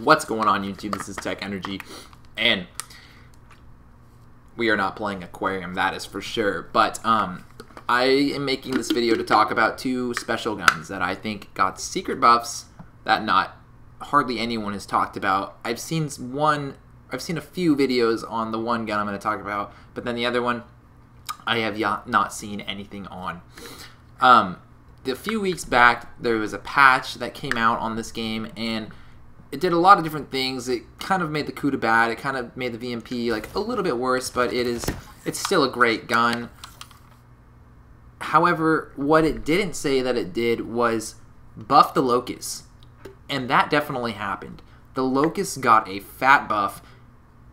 What's going on, YouTube? This is Tech Energy, and we are not playing Aquarium, that is for sure. But I am making this video to talk about two special guns that I think got secret buffs that not hardly anyone has talked about. I've seen a few videos on the one gun I'm going to talk about, but then the other one I have not seen anything on. A few weeks back, there was a patch that came out on this game, and it did a lot of different things. It kind of made the Kuda bad. It kind of made the VMP like a little bit worse, but it's still a great gun. However, what it didn't say that it did was buff the Locust, and that definitely happened. The Locust got a fat buff,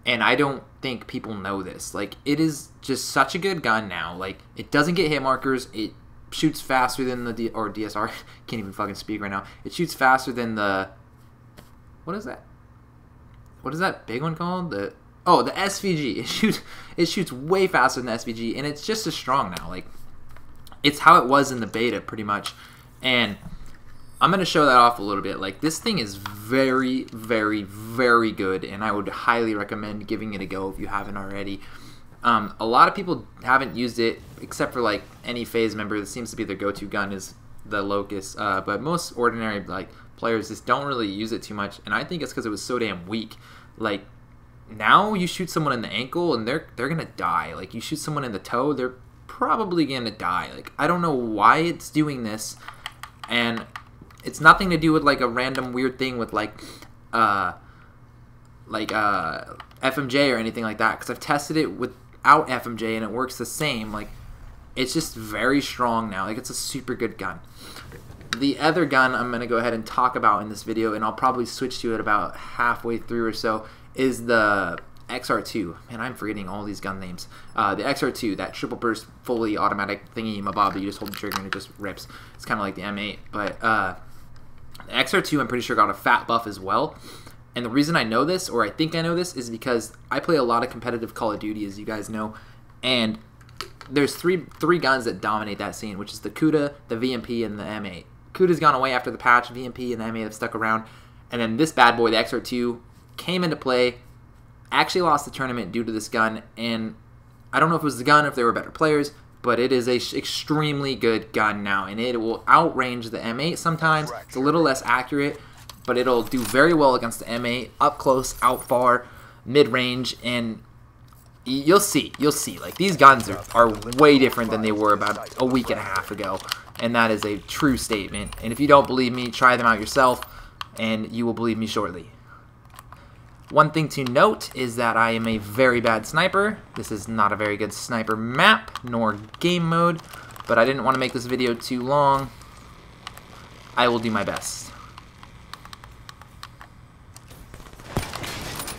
and I don't think people know this. Like, it is just such a good gun now. Like, it doesn't get hit markers. It shoots faster than the DSR. Can't even fucking speak right now. It shoots faster than the... What is that? What is that big one called? The SVG. It shoots way faster than the SVG, and it's just as strong now. Like, it's how it was in the beta, pretty much. And I'm gonna show that off a little bit. Like, this thing is very, very, very good, and I would highly recommend giving it a go if you haven't already. A lot of people haven't used it, except for like any phase member. That seems to be their go-to gun is the Locust, but most ordinary like players just don't really use it too much, and I think it's because it was so damn weak. Like, now you shoot someone in the ankle and they're gonna die. Like, you shoot someone in the toe, they're probably gonna die. Like, I don't know why it's doing this, and it's nothing to do with like a random weird thing with like FMJ or anything like that, because I've tested it without FMJ and it works the same. Like, it's just very strong now. Like, it's a super good gun. The other gun I'm going to go ahead and talk about in this video, and I'll probably switch to it about halfway through or so, is the XR2. Man, I'm forgetting all these gun names. The XR2, that triple burst fully automatic thingy mabob that you just hold the trigger and it just rips. It's kind of like the M8, but the XR2 I'm pretty sure got a fat buff as well. And the reason I know this, or I think I know this, is because I play a lot of competitive Call of Duty, as you guys know, and there's three guns that dominate that scene, which is the Kuda, the VMP, and the M8. Kuda's gone away after the patch. VMP and the M8 have stuck around, and then this bad boy, the XR2, came into play. Actually lost the tournament due to this gun, and I don't know if it was the gun or if there were better players, but it is a extremely good gun now, and it will outrange the M8 sometimes. It's a little less accurate, but it'll do very well against the M8, up close, out far, mid-range, and you'll see. You'll see. Like, these guns are way different than they were about a week and a half ago, and that is a true statement. And if you don't believe me, try them out yourself, and you will believe me shortly. One thing to note is that I am a very bad sniper. This is not a very good sniper map, nor game mode, but I didn't want to make this video too long. I will do my best.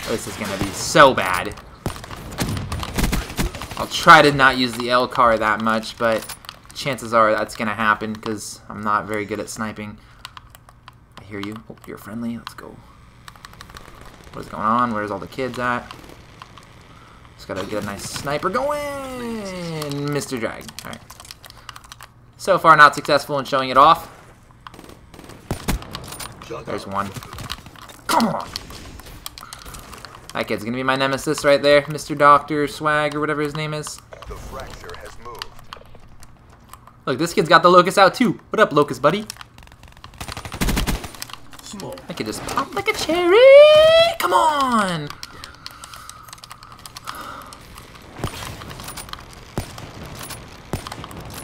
This is going to be so bad. I'll try to not use the L car that much, but chances are that's going to happen because I'm not very good at sniping. I hear you. Oh, you're friendly. Let's go. What is going on? Where's all the kids at? Just gotta get a nice sniper going! Mr. Drag. Alright. So far, not successful in showing it off. There's one. Come on! That kid's gonna be my nemesis right there. Mr. Doctor Swag or whatever his name is. The fracture has moved. Look, this kid's got the Locust out too. What up, Locust buddy? I could just pop like a cherry! Come on!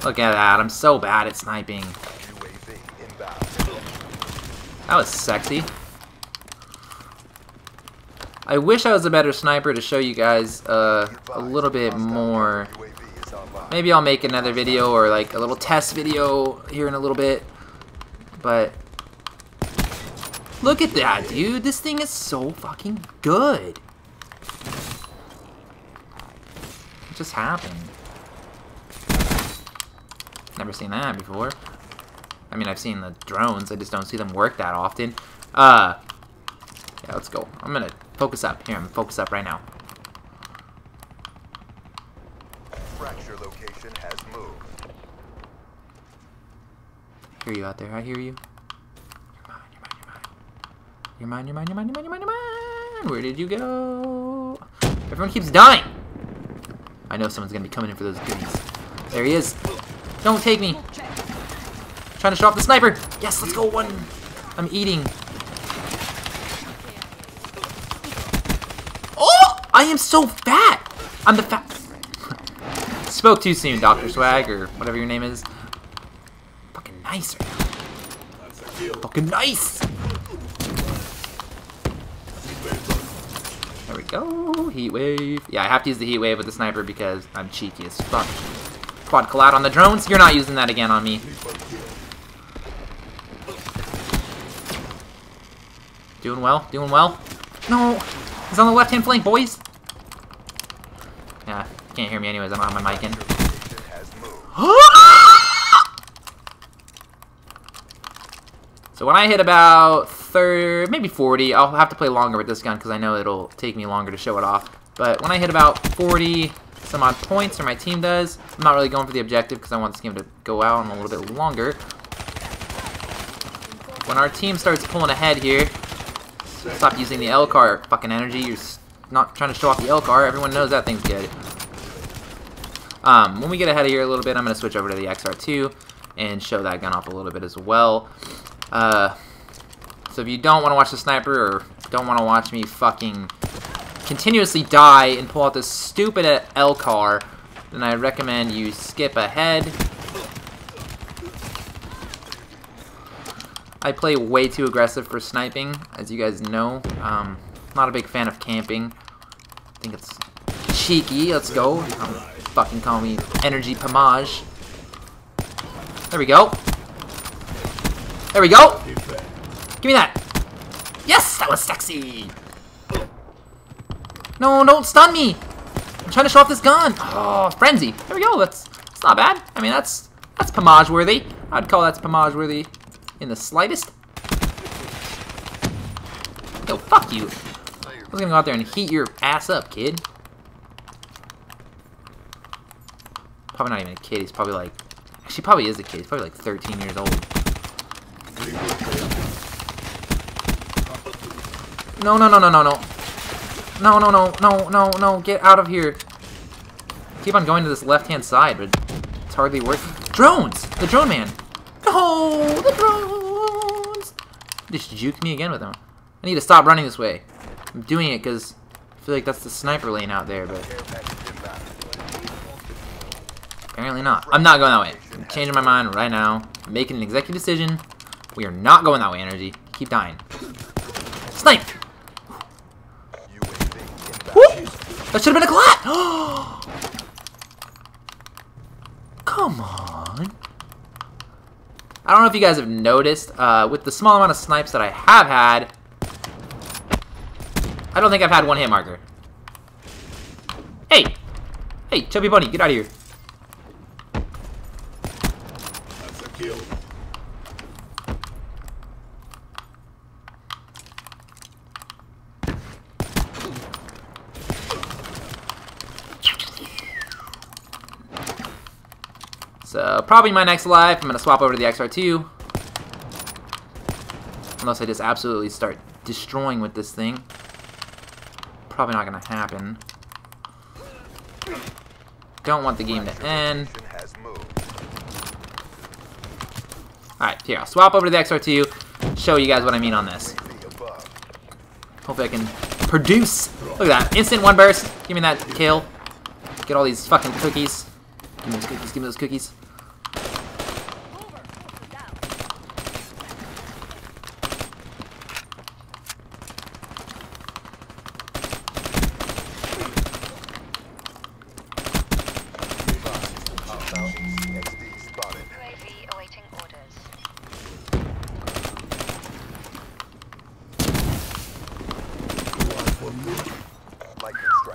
Look at that, I'm so bad at sniping. That was sexy. I wish I was a better sniper to show you guys a little bit more. Maybe I'll make another video or like a little test video here in a little bit. But... look at that, dude. This thing is so fucking good. It just happened. Never seen that before. I mean, I've seen the drones. I just don't see them work that often. Yeah, let's go. I'm gonna focus up. Here, I'm gonna focus up right now. Fracture location has moved. I hear you out there. I hear you. You're mine. Where did you go? Everyone keeps dying. I know someone's gonna be coming in for those goodies. There he is. Don't take me. I'm trying to shoot off the sniper. Yes, let's go. One. I'm eating. Oh, I am so fat. I'm the fat. Spoke too soon, Dr. Swag, or whatever your name is. Fucking nice right now. Fucking nice. There we go. Heat wave. Yeah, I have to use the heat wave with the sniper because I'm cheeky as fuck. Quad collide on the drones. You're not using that again on me. Doing well. Doing well. No. He's on the left-hand flank, boys. Yeah. Can't hear me anyways. I don't have my mic in. So when I hit about 30, maybe 40, I'll have to play longer with this gun because I know it'll take me longer to show it off. But when I hit about 40 some odd points, or my team does, I'm not really going for the objective because I want this game to go out in a little bit longer. When our team starts pulling ahead here, stop using the L car, fucking energy. You're not trying to show off the L car. Everyone knows that thing's good. When we get ahead of here a little bit, I'm going to switch over to the XR2 and show that gun off a little bit as well. So if you don't want to watch the sniper or don't want to watch me fucking continuously die and pull out this stupid L car, then I recommend you skip ahead. I play way too aggressive for sniping, as you guys know. Not a big fan of camping. I think it's cheeky. Let's go. Don't fucking call me energy pomage. There we go. There we go! Give me that! Yes! That was sexy! No, don't stun me! I'm trying to show off this gun! Oh, frenzy! There we go, that's not bad. I mean, that's pomage-worthy. I'd call that's pomage-worthy in the slightest. Yo, fuck you! I was gonna go out there and heat your ass up, kid. Probably not even a kid, he's probably like... Actually, probably is a kid, he's probably like 13 years old. No, get out of here. Keep on going to this left-hand side, but it's hardly worth it. Drones! The drone man! No, the drones! Just juke me again with them. I need to stop running this way. I'm doing it because I feel like that's the sniper lane out there, but... Apparently not. I'm not going that way. I'm changing my mind right now. I'm making an executive decision. We are not going that way, energy. Keep dying. Snipe! Woo! That should have been a collab! Come on. I don't know if you guys have noticed, with the small amount of snipes that I have had, I don't think I've had one hit marker. Hey! Hey, chubby bunny, get out of here. That's a kill. So, probably my next live, I'm going to swap over to the XR2. Unless I just absolutely start destroying with this thing. Probably not going to happen. Don't want the game to end. Alright, here, I'll swap over to the XR2, show you guys what I mean on this. Hopefully I can produce. Look at that, instant one burst. Give me that kill. Get all these fucking cookies. Give me those cookies, give me those cookies.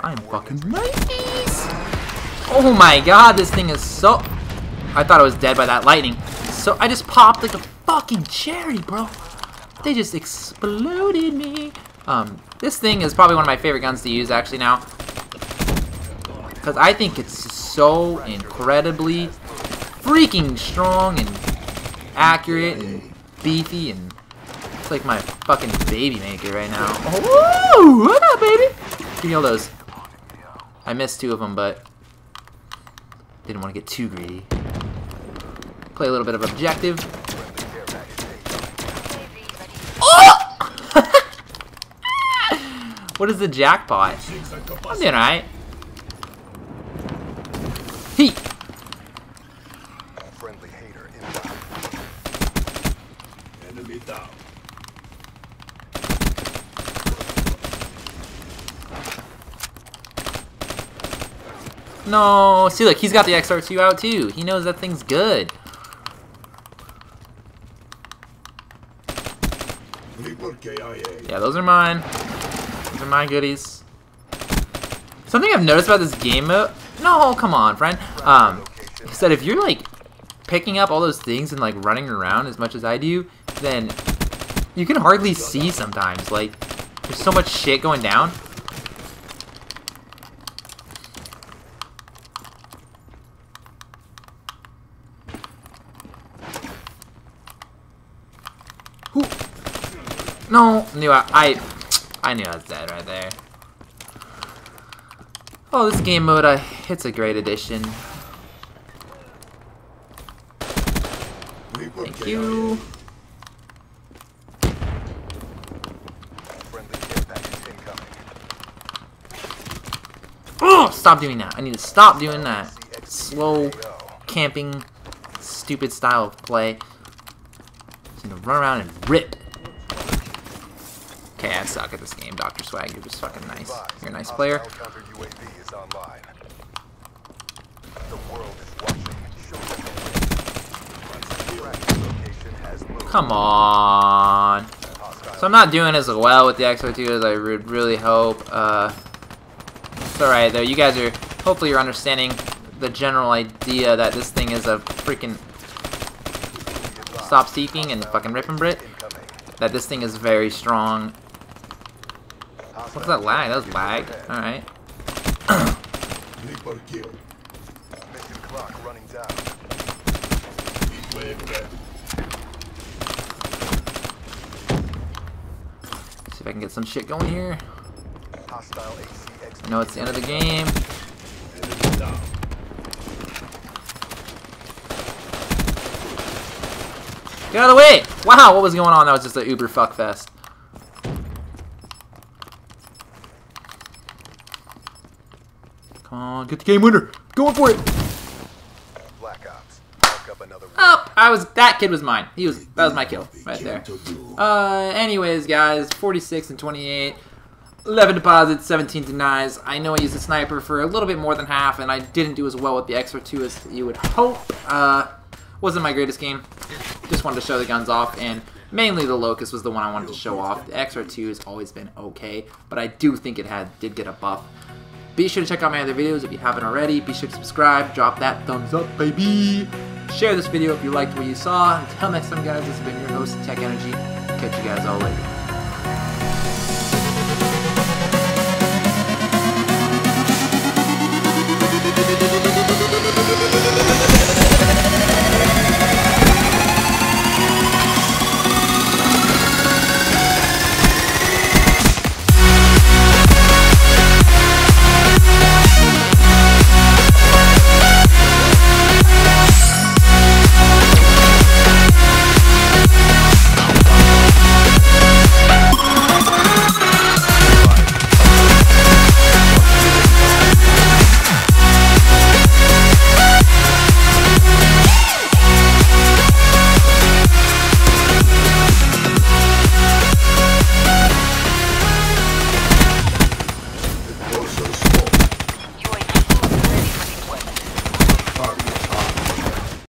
I'm fucking nice. Oh my god, this thing is so... I thought I was dead by that lightning. So I just popped like a fucking cherry, bro. They just exploded me. This thing is probably one of my favorite guns to use actually now. Because I think it's so incredibly freaking strong and accurate and beefy and It's like my fucking baby maker right now. Oh, what up, baby? Give me all those. I missed two of them, but didn't want to get too greedy. Play a little bit of objective. Oh! What is the jackpot? I'm doing alright. He. No, see, look, he's got the XR2 out too. He knows that thing's good. Yeah, those are mine. Those are my goodies. Something I've noticed about this game mode. No, come on, friend. Is that if you're like picking up all those things and like running around as much as I do, then you can hardly see sometimes. Like, there's so much shit going down. No, knew I knew I was dead right there. Oh, this game mode, it's a great addition. Thank you. Oh, stop doing that. I need to stop doing that. Slow camping, stupid style of play. Just need to run around and rip. Okay, I suck at this game, Dr. Swag. You're just fucking nice. You're a nice player. Come on. So I'm not doing as well with the XR2 as I would really hope. It's alright, though. You guys are... Hopefully you're understanding the general idea that this thing is a freaking... Stop seeking and fucking rip and brit. That this thing is very strong. What's that lag? That was lag. Alright. See if I can get some shit going here. I know it's the end of the game. Get out of the way! Wow, what was going on? That was just an uber fuck fest. Come on, get the game winner. Going for it. Black Ops. Up another one. Oh, that kid was mine. That was my kill right there. Anyways, guys, 46 and 28, 11 deposits, 17 denies. I know I used a sniper for a little bit more than half, and I didn't do as well with the XR2 as you would hope. Wasn't my greatest game. Just wanted to show the guns off, and mainly the Locust was the one I wanted to show off. The XR2 has always been okay, but I do think it did get a buff. Be sure to check out my other videos if you haven't already. Be sure to subscribe, drop that thumbs up, baby. Share this video if you liked what you saw. Until next time, guys, this has been your host, Tech Energy. Catch you guys all later.